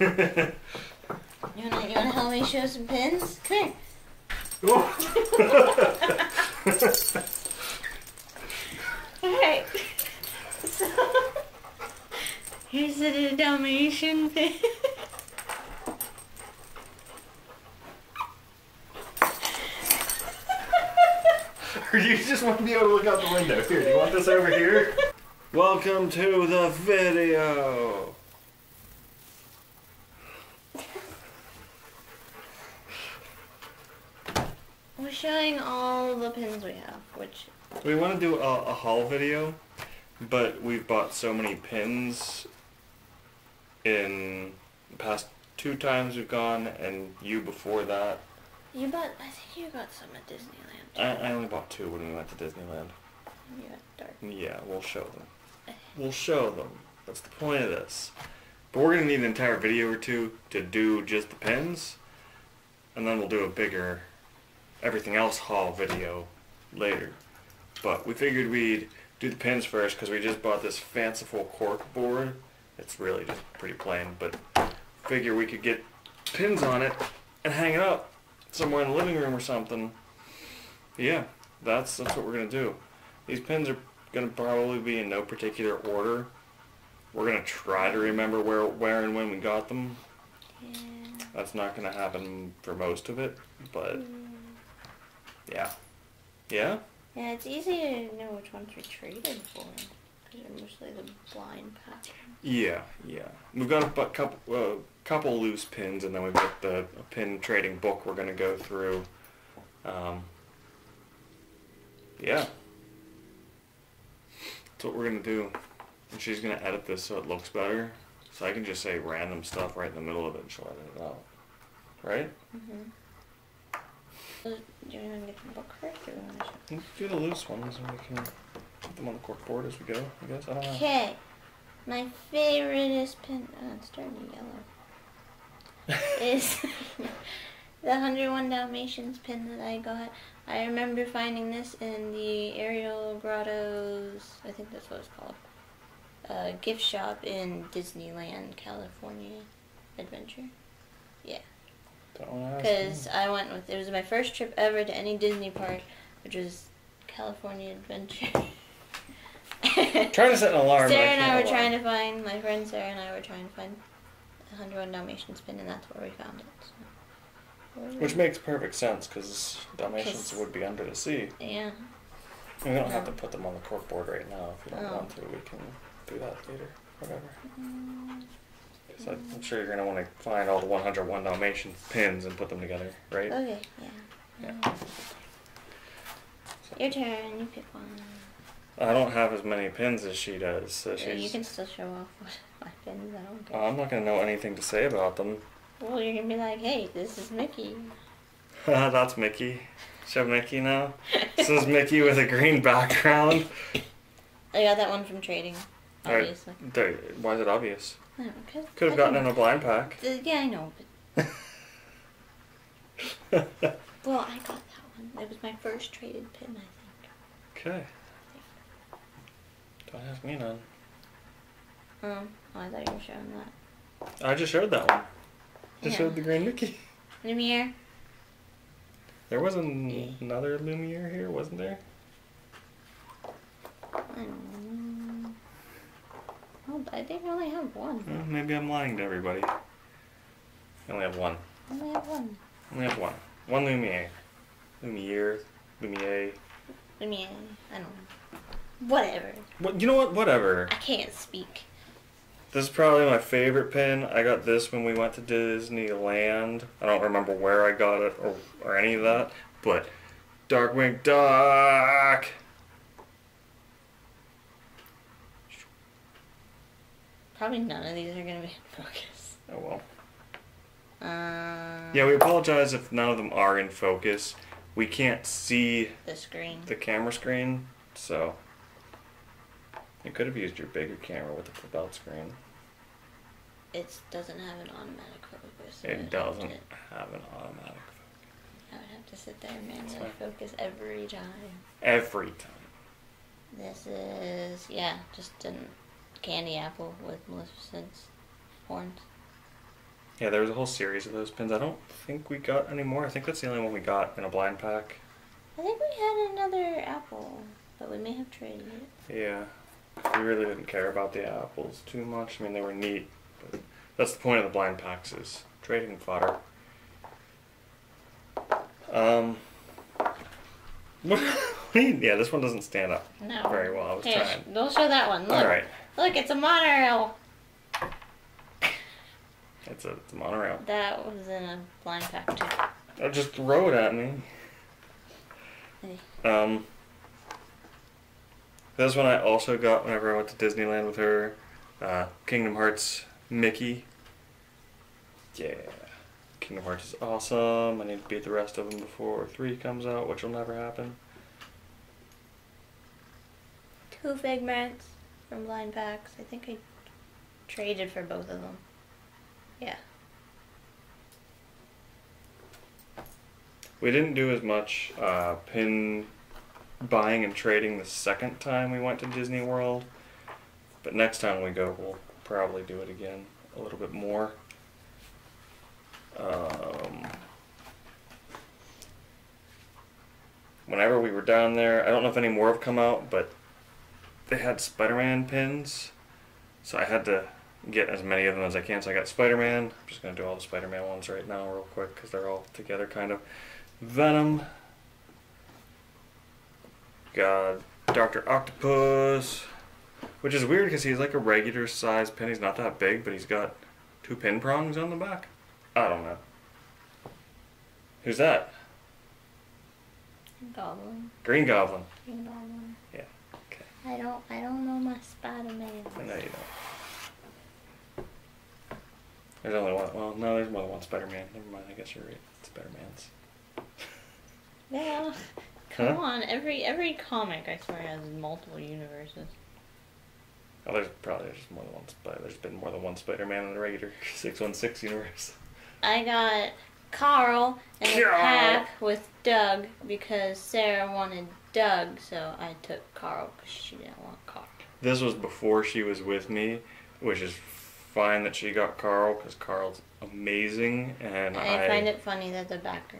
You wanna help me show some pins? Come here. Alright. So here's the Dalmatian pin. You just want to be able to look out the window. Here, do you want this over here? Welcome to the video. We're showing all the pins we have, which... We want to do a haul video, but we've bought so many pins in the past 2 times we've gone, and you before that. You bought, I think you got some at Disneyland. I only bought 2 when we went to Disneyland. You got dark. Yeah, we'll show them. We'll show them. That's the point of this. But we're going to need an entire video or 2 to do just the pins, and then we'll do a bigger everything else haul video later. But we figured we'd do the pins first because we just bought this fanciful cork board. It's really just pretty plain, but figure we could get pins on it and hang it up somewhere in the living room or something. Yeah, that's what we're gonna do. These pins are gonna probably be in no particular order. We're gonna try to remember where and when we got them. Yeah. That's not gonna happen for most of it, but yeah. Yeah? Yeah, it's easy to know which ones we traded for, because they're mostly the blind pattern. Yeah, yeah. We've got a couple loose pins, and then we've got the pin trading book we're going to go through. Yeah. That's what we're going to do. And she's going to edit this so it looks better. So I can just say random stuff right in the middle of it and she'll edit it out. Right? Mm-hmm. Do you want to get the book first or do you want to show? Let's do the loose ones and we can put them on the cork board as we go, I guess. I don't know. Okay. My favorite is pin... Oh, it's starting to yellow. Is the 101 Dalmatians pin that I got. I remember finding this in the Ariel Grotto's, I think that's what it's called, gift shop in Disneyland, California Adventure. Yeah. Because I went with, it was my first trip ever to any Disney park, which was California Adventure. Trying to set an alarm. Sarah and I were trying to find, my friend Sarah and I were trying to find the 101 Dalmatians pin, and that's where we found it. So. Which makes perfect sense, because Dalmatians would be under the sea. Yeah. We don't have to put them on the cork board right now. If you don't want to, we can do that later. Whatever. So I'm sure you're going to want to find all the 101 Dalmatian pins and put them together, right? Okay, yeah. Yeah. So. Your turn, you pick one. I don't have as many pins as she does, so yeah, you can still show off what my pins, I don't care. I'm not going to know anything to say about them. Well, you're going to be like, hey, this is Mickey. That's Mickey. Show Mickey now. This is Mickey with a green background. I got that one from trading, obviously. Why is it obvious? Could have gotten in a blind pack. Yeah, I know, but... Well, I got that one. It was my first traded pin, I think. Okay. Don't ask me none. Oh, I thought you were showing that. I just showed that one. Just showed the green Mickey. Lumiere. There was another Lumiere here, wasn't there? I don't know. Oh, I think I only have one. Well, maybe I'm lying to everybody. I only have one. I only have one. I only have one. One Lumiere. Lumiere. I don't know. Whatever. You know what? Whatever. I can't speak. This is probably my favorite pin. I got this when we went to Disneyland. I don't remember where I got it or any of that, but Darkwing Duck! Probably none of these are going to be in focus. Oh well. Yeah, we apologize if none of them are in focus. We can't see the screen. The camera screen, so... You could have used your bigger camera with the belt screen. It doesn't have an automatic focus. It doesn't have an automatic focus. I would have to sit there and manually focus every time. Every time. This is, yeah, just an candy apple with Maleficent's horns. Yeah, there was a whole series of those pins. I don't think we got any more. I think that's the only one we got in a blind pack. I think we had another apple, but we may have traded it. Yeah. We really didn't care about the apples too much. I mean, they were neat. But that's the point of the blind packs, is trading fodder. Yeah, this one doesn't stand up very well. I was trying. Don't show that one. Look. All right. Look, it's a monorail. It's a monorail. That was in a blind pack too. Just throw it at me. Hey. This one I also got whenever I went to Disneyland with her. Kingdom Hearts Mickey. Yeah. Kingdom Hearts is awesome. I need to beat the rest of them before 3 comes out, which will never happen. 2 Figments from blind packs. I think I traded for both of them. Yeah. We didn't do as much pin buying and trading the second time we went to Disney World, but next time we go, we'll probably do it again a little bit more. Whenever we were down there, I don't know if any more have come out, but they had Spider-Man pins, so I had to get as many of them as I can. So I got Spider-Man. I'm just going to do all the Spider-Man ones right now real quick because they're all together kind of. Venom. Got Dr. Octopus, which is weird because he's like a regular size pin. He's not that big, but he's got 2 pin prongs on the back. I don't know. Who's that? Goblin. Green Goblin. Green Goblin. Yeah. Okay. I don't know my Spider-Man. I know you don't. There's only one. Well, no, there's more than one Spider-Man. Never mind. I guess you're right. It's Spider-Man's. Yeah. Come on. Every comic, I swear, has multiple universes. Oh, there's probably just more than one Spider-Man. There's been more than one Spider-Man in the regular 616 universe. I got Carl in a pack with Doug because Sarah wanted Doug, so I took Carl because she didn't want Carl. This was before she was with me, which is fine that she got Carl because Carl's amazing, and I find it funny that the backer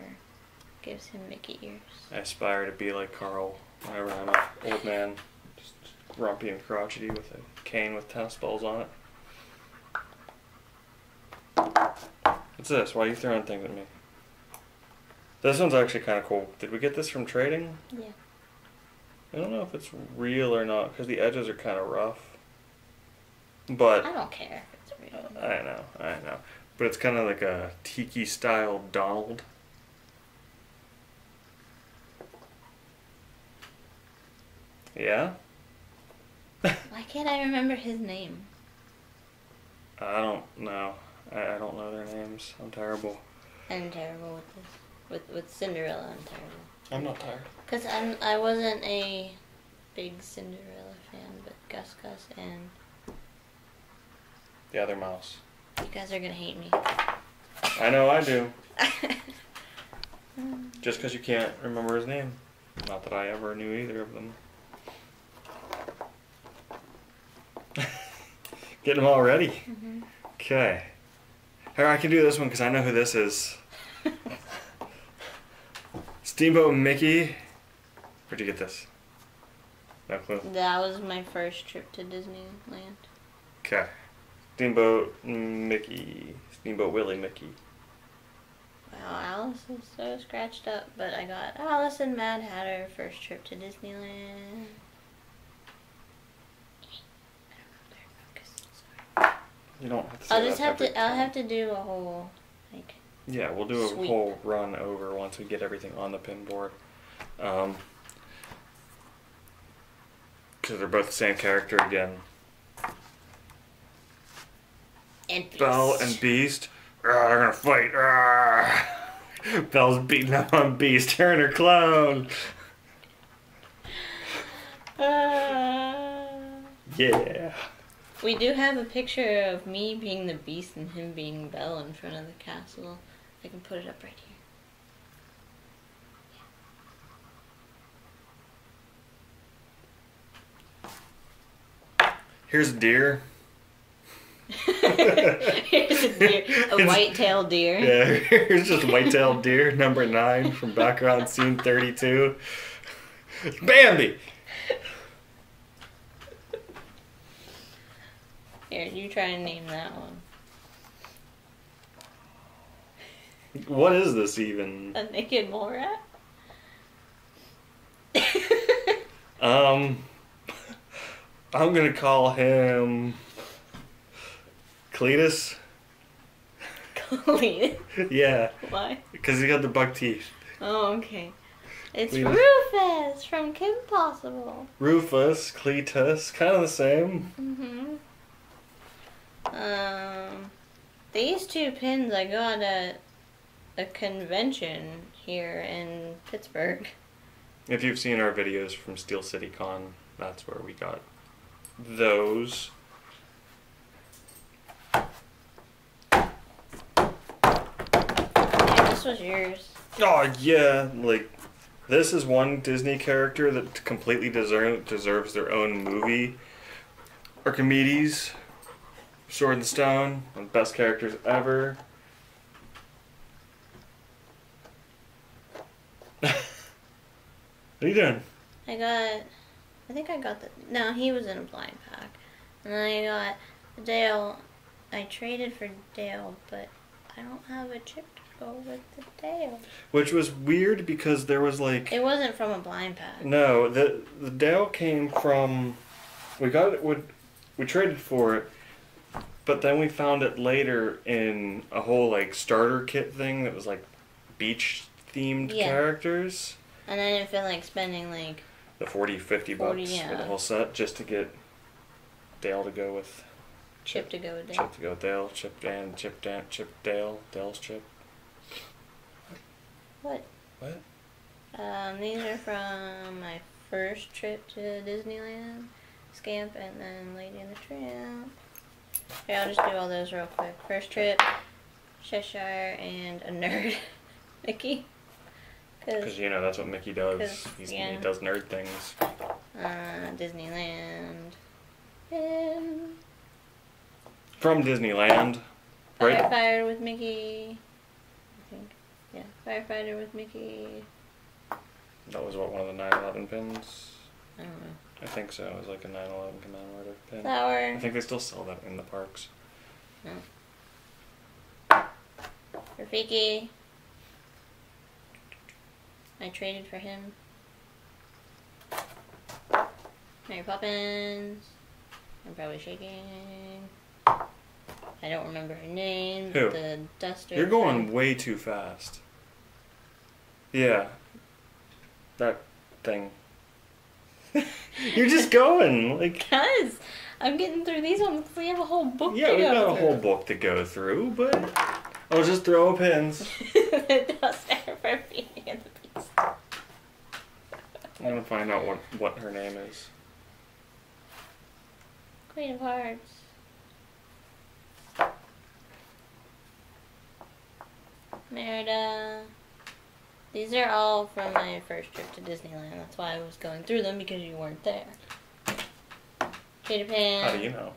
gives him Mickey ears. I aspire to be like Carl whenever I'm an old man, just grumpy and crotchety with a cane with tennis balls on it. What's this? Why are you throwing things at me? This one's actually kind of cool. Did we get this from trading? Yeah. I don't know if it's real or not because the edges are kind of rough. But I don't care if it's real. I know. But it's kind of like a tiki-style Donald. Yeah? Why can't I remember his name? I don't know. I don't know their names. I'm terrible. I'm terrible with this. With Cinderella, I'm terrible. I'm not tired. Because I wasn't a big Cinderella fan, but Gus Gus and the other mouse. You guys are gonna hate me. I know I do. Just because you can't remember his name. Not that I ever knew either of them. Getting them all ready. Okay. Here, I can do this one because I know who this is. Steamboat Mickey. Where'd you get this? No clue. That was my first trip to Disneyland. Okay. Steamboat Mickey. Steamboat Willie Mickey. Wow, Alice is so scratched up, but I got Alice and Mad Hatter first trip to Disneyland. I don't know if they're focused. Sorry. You don't have to say I'll have to do a whole, like, yeah, we'll do a sweep. Whole run over once we get everything on the pin board. Because they're both the same character again. And Belle and Beast are gonna fight. Belle's beating up on Beast, her and her clone. Yeah. We do have a picture of me being the Beast and him being Belle in front of the castle. I can put it up right here. Yeah. Here's a deer. Here's a white-tailed deer. Yeah, here's just white-tailed deer number 9 from background scene 32. Bambi! Here, you try and name that one. What is this even? A naked mole rat? I'm gonna call him Cletus. Cletus? Yeah. Why? Because he got the buck teeth. Oh, okay. It's Cletus. Rufus from Kim Possible. Rufus, Cletus, kind of the same. Mm-hmm. These two pins I got at a convention here in Pittsburgh. If you've seen our videos from Steel City Con, that's where we got those. Yeah, this was yours. Oh, yeah. Like, this is one Disney character that completely deserves their own movie. Archimedes, Sword and Stone, one of the best characters ever. What are you doing? I think I got the... No, he was in a blind pack. And then I got Dale. I traded for Dale, but I don't have a chip to go with the Dale. Which was weird because there was like... It wasn't from a blind pack. No, the Dale came from... We got it... We traded for it, but then we found it later in a whole like starter kit thing that was like beach-themed characters. And I didn't feel like spending like the 40, 50 bucks for the whole set just to get Dale to go with Chip to go with Dale. Chip to go with Dale. Chip, Dan, Chip, Dale. Dale's Chip. What? These are from my first trip to Disneyland. Scamp and then Lady and the Tramp. Okay, I'll just do all those real quick. First trip, Cheshire and a nerd. Mickey. Because, you know, that's what Mickey does. He does nerd things. Disneyland. From Disneyland. Right? Firefighter with Mickey. I think. Yeah, Firefighter with Mickey. That was, what, one of the 9/11 pins? I don't know. I think so. It was like a 9/11 commemorative pin. Flower. I think they still sell that in the parks. No. Rafiki. I traded for him. Mary Poppins. I'm probably shaking. I don't remember her name. Who? The duster. You're going way too fast. Yeah. That thing. You're just going. Like, because I'm getting through these ones because we have a whole book to go through. Yeah, we got a whole book to go through, but I'll just throw pins. The duster for me. I'm gonna find out what her name is. Queen of Hearts. Merida. These are all from my first trip to Disneyland. That's why I was going through them, because you weren't there. Peter Pan. How do you know?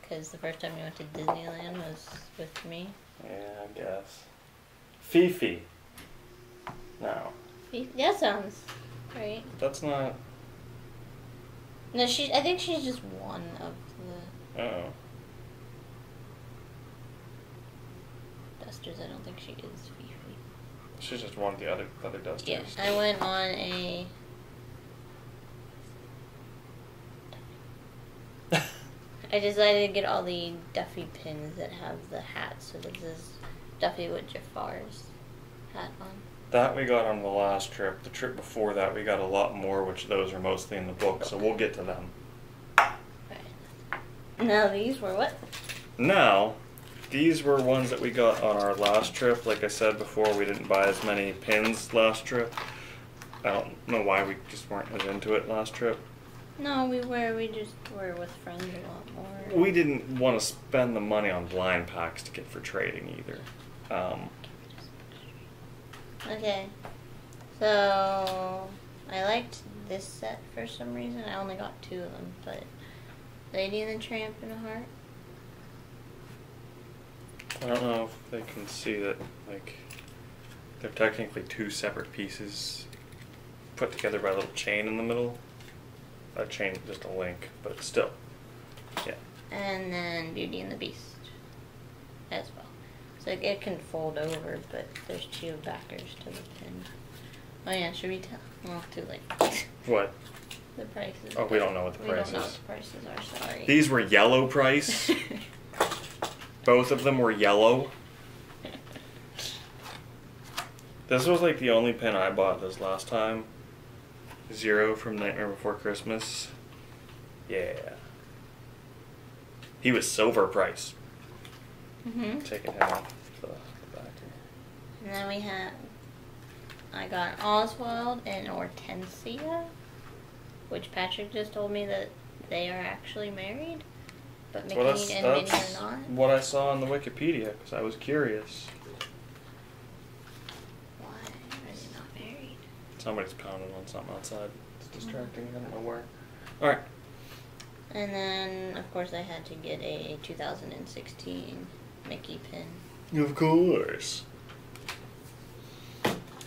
Because the first time you went to Disneyland was with me. Yeah, I guess. Fifi. No. That sounds right. That's not. No, she. I think she's just one of the. Oh. Dusters. I don't think she is Fifi. She's just one of the other dusters. Yeah, I went on a. I decided to get all the Duffy pins that have the hats, so this is Duffy with Jafar's hat on. That we got on the last trip. The trip before that, we got a lot more, which those are mostly in the book, so we'll get to them. Right. Now these were what? Now, these were ones that we got on our last trip. Like I said before, we didn't buy as many pins last trip. I don't know why, we just weren't as into it last trip. No, we just were with friends a lot more. We didn't want to spend the money on blind packs to get for trading either. Okay, so I liked this set for some reason. I only got 2 of them, but Lady and the Tramp in a heart? I don't know if they can see that, like, they're technically two separate pieces put together by a little chain in the middle. A chain, just a link, but still. Yeah. And then Beauty and the Beast as well. So it can fold over, but there's two backers to the pin. Oh yeah, should we tell? Well, too late. What? The prices. Oh, we don't know what the prices. We don't know what the prices are, sorry. These were yellow price. Both of them were yellow. This was like the only pin I bought this last time. Zero from Nightmare Before Christmas. Yeah. He was silver price. Mm-hmm. Taking him off the back. And then we have... I got Oswald and Hortensia, which Patrick just told me that they are actually married, but McKean and Minnie are not. What I saw on the Wikipedia, because I was curious. Why are they not married? Somebody's pounding on something outside. It's distracting. Mm-hmm. I don't know where. All right. And then, of course, I had to get a 2016 Mickey pin. Of course.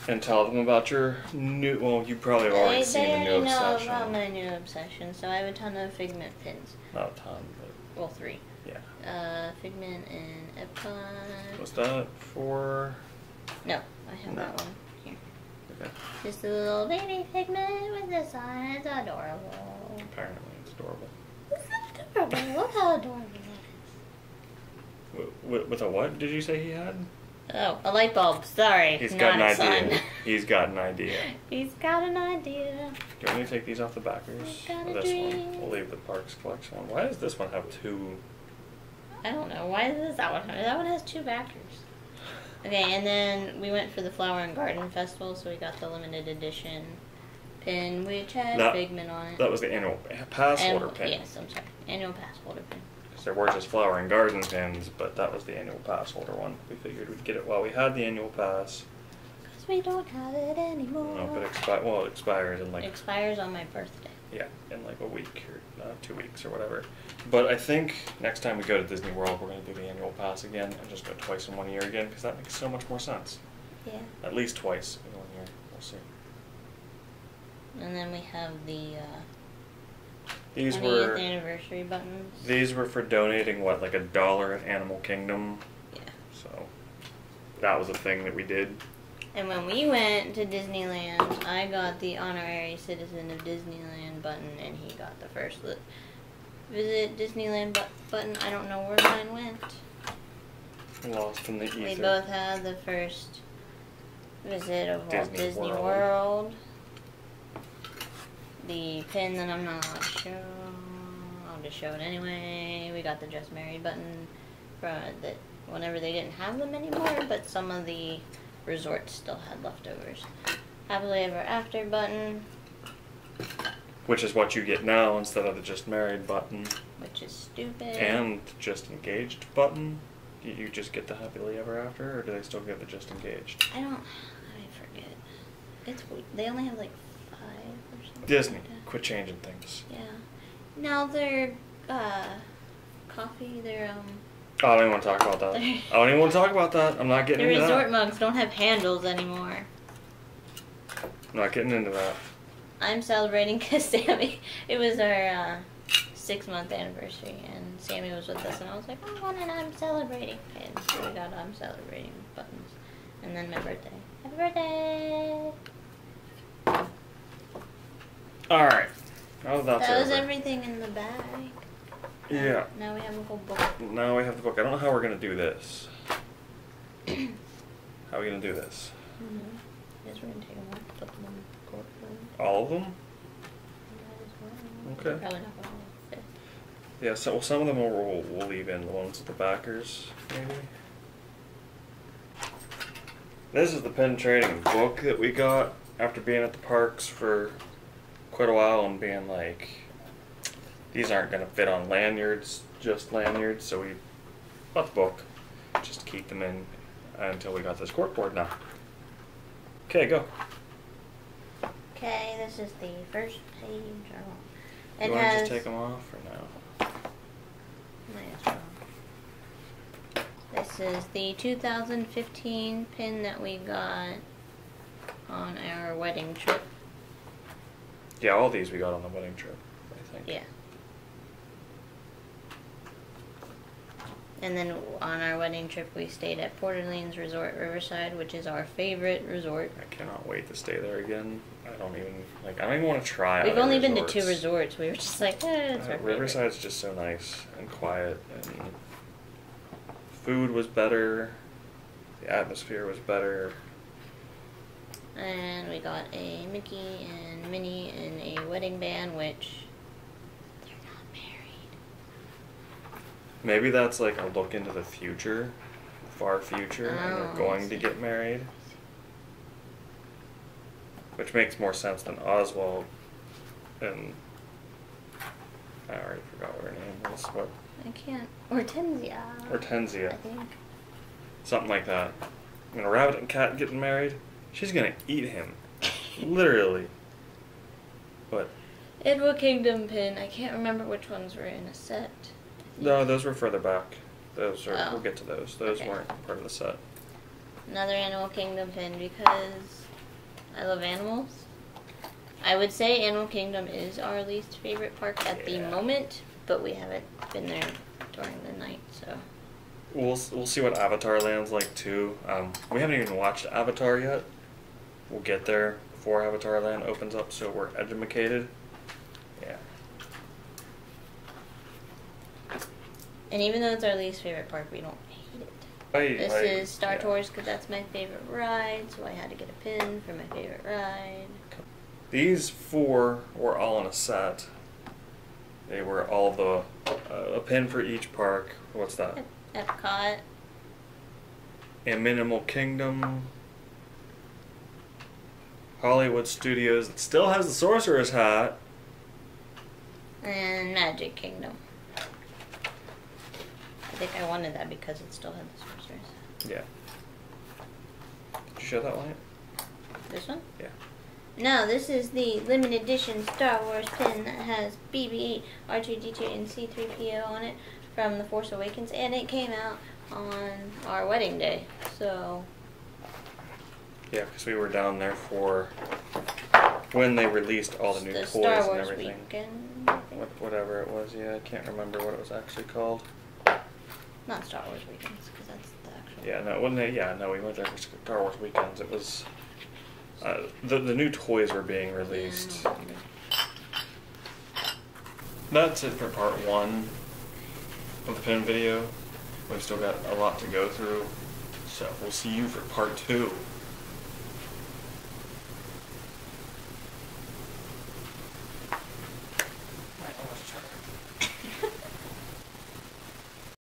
And tell them about your new, well, you probably have already seen the new obsession. I know about my new obsession, so I have a ton of Figment pins. Not a ton, but... Well, three. Yeah. Figment and Epcot. Was that for... No, I have that one here. Okay. Just a little baby Figment with this on. It's adorable. Apparently it's adorable. It's adorable. Look how adorable that is. With a what did you say he had? Oh, a light bulb. Sorry. He's got an idea. He's got an idea. He's got an idea. Do you want me to take these off the backers? This one. We'll leave the Parks Collection on. Why does this one have two? I don't know. Why does that one have two? That one has two backers. Okay, and then we went for the Flower and Garden Festival, so we got the limited edition pin, which had Figment on it. That was the annual pass holder pin. Yes, I'm sorry. Annual pass holder pin. There were just Flower and Garden pins, but that was the annual pass holder one. We figured we'd get it while we had the annual pass. Because we don't have it anymore. No, but well, it expires in like... It expires on my birthday. Yeah, in like a week or 2 weeks or whatever. But I think next time we go to Disney World, we're going to do the annual pass again and just go twice in 1 year again, because that makes so much more sense. Yeah. At least twice in 1 year. We'll see. And then we have the... These were anniversary buttons. These were for donating what, like $1 at Animal Kingdom. Yeah. So that was a thing that we did. And when we went to Disneyland, I got the honorary citizen of Disneyland button, and he got the first visit Disneyland button. I don't know where mine went. Lost in the ether. We both had the first visit of Walt Disney World. The pin that I'm not allowed to show, I'll just show it anyway. We got the Just Married button that whenever they didn't have them anymore, but some of the resorts still had leftovers. Happily Ever After button. Which is what you get now instead of the Just Married button. Which is stupid. And Just Engaged button. Do you just get the Happily Ever After, or do they still get the Just Engaged? I forget. It's weird. They only have like 5. Disney, quit changing things. Yeah. Now their coffee, their I don't even want to talk about that. I don't even want to talk about that. I'm not getting into that. Their resort mugs don't have handles anymore. I'm not getting into that. I'm celebrating because Sammy, it was our 6-month anniversary, and Sammy was with us, and I was like, I want an I'm celebrating pin. So we got I'm celebrating buttons. And then my birthday. Happy birthday! Alright. Oh, that was everything in the bag. Yeah. Now we have a whole book. Now we have the book. I don't know how we're going to do this. How are we going to do this? I guess we're going to take them all. Put them in. All of them? Okay. Probably not all of them. Yeah, so some of them we'll leave in. The ones with the backers, maybe. This is the pen trading book that we got after being at the parks for... quite a while and being like, these aren't going to fit on lanyards, just lanyards, so we bought the book just to keep them in until we got this corkboard now. Okay, go. Okay, this is the first page. It you want to just take them off or no? This is the 2015 pin that we got on our wedding trip. Yeah, all these we got on the wedding trip, I think. Yeah. And then on our wedding trip, we stayed at Port Orleans Resort Riverside, which is our favorite resort. I cannot wait to stay there again. I don't even want to try. We've only been to 2 resorts. We were just like, eh, it's our favorite. Riverside's just so nice and quiet, and food was better. The atmosphere was better. And we got a Mickey and Minnie and a wedding band, which. Maybe that's like a look into the future, far future, and they're going to get married. Which makes more sense than Oswald and... I already forgot what her name was. What? I can't. Hortensia. Hortensia. I think. Something like that. When a rabbit and cat getting married, she's going to eat him. Literally. But... Animal Kingdom pin. I can't remember which ones were in a set. No, those were further back. Those are, we'll get to those. Those weren't part of the set. Another Animal Kingdom pin because I love animals. I would say Animal Kingdom is our least favorite park at the moment, but we haven't been there during the night, so. We'll see what Avatar Land's like too. We haven't even watched Avatar yet. We'll get there before Avatar Land opens up, so we're edumacated. Yeah. And even though it's our least favorite park, we don't hate it. This is Star Tours because that's my favorite ride, so I had to get a pin for my favorite ride. These 4 were all in a set. They were all the a pin for each park. What's that? Epcot. And Animal Kingdom. Hollywood Studios. It still has the Sorcerer's Hat. And Magic Kingdom. I think I wanted that because it still had the Sorcerer's Hat. Yeah. Did you show that light? This one? Yeah. No, this is the limited edition Star Wars pin that has BB-8, R2-D2, and C-3PO on it from The Force Awakens, and it came out on our wedding day, so... Yeah, because we were down there for when they released all the new toys and everything. Whatever it was, yeah, I can't remember what it was actually called. Not Star Wars Weekends, because that's the actual... Yeah, no, wasn't it? Yeah, no, we went there for Star Wars Weekends. It was... the new toys were being released. Yeah. That's it for part 1 of the pin video. We've still got a lot to go through, so we'll see you for part 2.